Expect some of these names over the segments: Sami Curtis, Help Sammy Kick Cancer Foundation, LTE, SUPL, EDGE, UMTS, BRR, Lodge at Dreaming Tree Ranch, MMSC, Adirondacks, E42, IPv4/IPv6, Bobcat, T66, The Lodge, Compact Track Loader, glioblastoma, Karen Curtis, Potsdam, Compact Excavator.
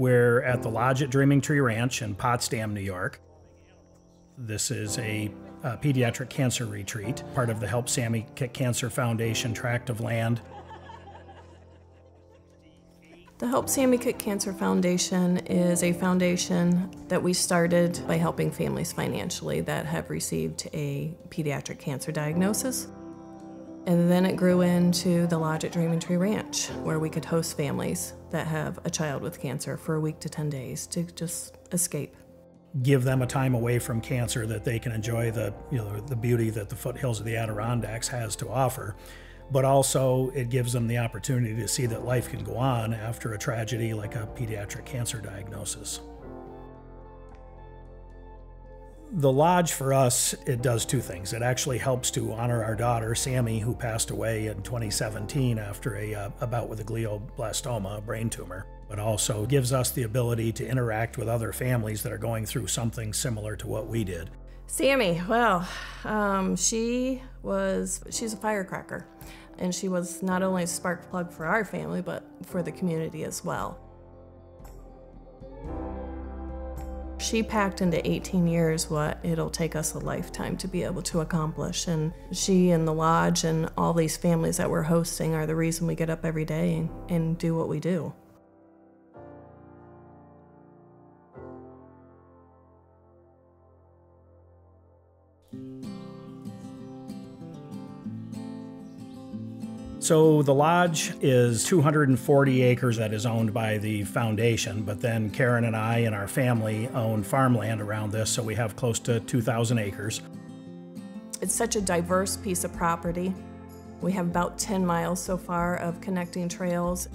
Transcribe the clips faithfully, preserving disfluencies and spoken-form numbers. We're at the Lodge at Dreaming Tree Ranch in Potsdam, New York. This is a, a pediatric cancer retreat, part of the Help Sammy Kick Cancer Foundation tract of land. The Help Sammy Kick Cancer Foundation is a foundation that we started by helping families financially that have received a pediatric cancer diagnosis. And then it grew into the Lodge at Dreaming Tree Ranch, where we could host families that have a child with cancer for a week to ten days to just escape. Give them a time away from cancer that they can enjoy the, you know, the beauty that the foothills of the Adirondacks has to offer. But also it gives them the opportunity to see that life can go on after a tragedy like a pediatric cancer diagnosis. The Lodge for us, it does two things. It actually helps to honor our daughter, Sammy, who passed away in twenty seventeen after a, uh, a bout with a glioblastoma, a brain tumor, but also gives us the ability to interact with other families that are going through something similar to what we did. Sammy, well, um, she was, she's a firecracker, and she was not only a spark plug for our family, but for the community as well. She packed into eighteen years what it'll take us a lifetime to be able to accomplish. And she and the Lodge and all these families that we're hosting are the reason we get up every day and, and do what we do. So the Lodge is two hundred forty acres that is owned by the foundation, but then Karen and I and our family own farmland around this, so we have close to two thousand acres. It's such a diverse piece of property. We have about ten miles so far of connecting trails.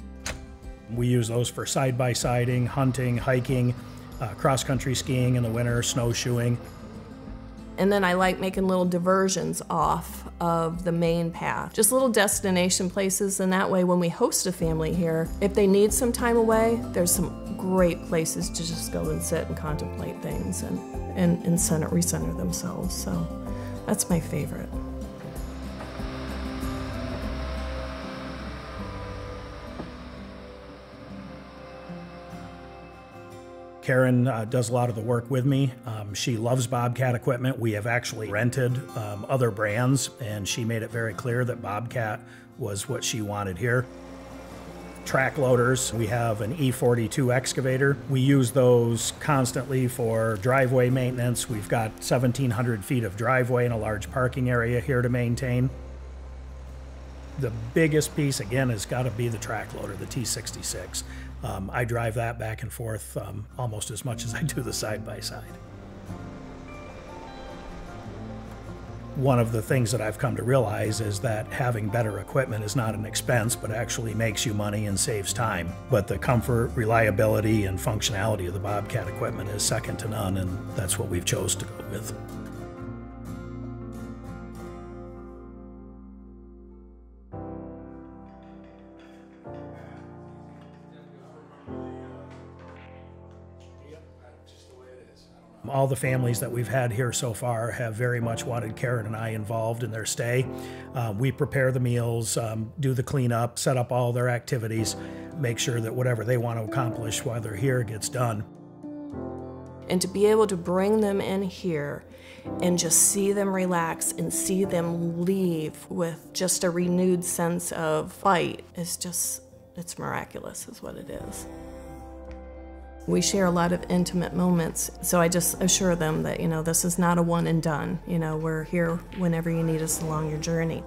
We use those for side-by-siding, hunting, hiking, uh, cross-country skiing in the winter, snowshoeing. And then I like making little diversions off of the main path. Just little destination places, and that way when we host a family here, if they need some time away, there's some great places to just go and sit and contemplate things and, and, and center, recenter themselves. So that's my favorite. Karen uh, does a lot of the work with me. Um, she loves Bobcat equipment. We have actually rented um, other brands, and she made it very clear that Bobcat was what she wanted here. Track loaders, we have an E forty-two excavator. We use those constantly for driveway maintenance. We've got seventeen hundred feet of driveway and a large parking area here to maintain. The biggest piece, again, has got to be the track loader, the T sixty-six. Um, I drive that back and forth um, almost as much as I do the side-by-side. One of the things that I've come to realize is that having better equipment is not an expense, but actually makes you money and saves time. But the comfort, reliability, and functionality of the Bobcat equipment is second to none, and that's what we've chosen to go with. All the families that we've had here so far have very much wanted Karen and I involved in their stay. Uh, we prepare the meals, um, do the cleanup, set up all their activities, make sure that whatever they want to accomplish while they're here gets done. And to be able to bring them in here and just see them relax and see them leave with just a renewed sense of fight is just, it's miraculous is what it is. We share a lot of intimate moments, so I just assure them that, you know, this is not a one and done. You know, we're here whenever you need us along your journey.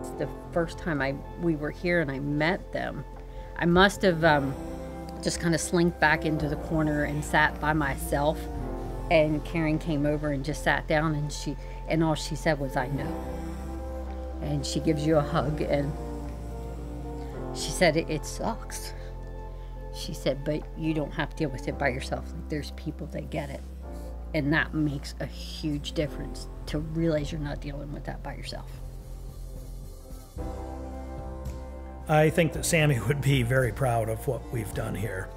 It's the first time I we were here and I met them. I must have um, just kind of slinked back into the corner and sat by myself, and Karen came over and just sat down, and she and all she said was, "I know," and she gives you a hug and. She said, it, it sucks. She said, but you don't have to deal with it by yourself. Like, there's people that get it. And that makes a huge difference to realize you're not dealing with that by yourself. I think that Sammy would be very proud of what we've done here.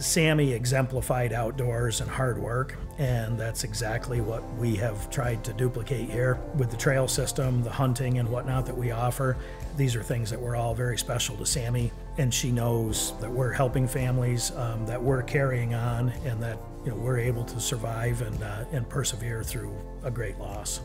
Sammy exemplified outdoors and hard work, and that's exactly what we have tried to duplicate here with the trail system, the hunting and whatnot that we offer. These are things that were all very special to Sammy. and she knows that we're helping families, um, that we're carrying on, and that you know we're able to survive and uh, and persevere through a great loss.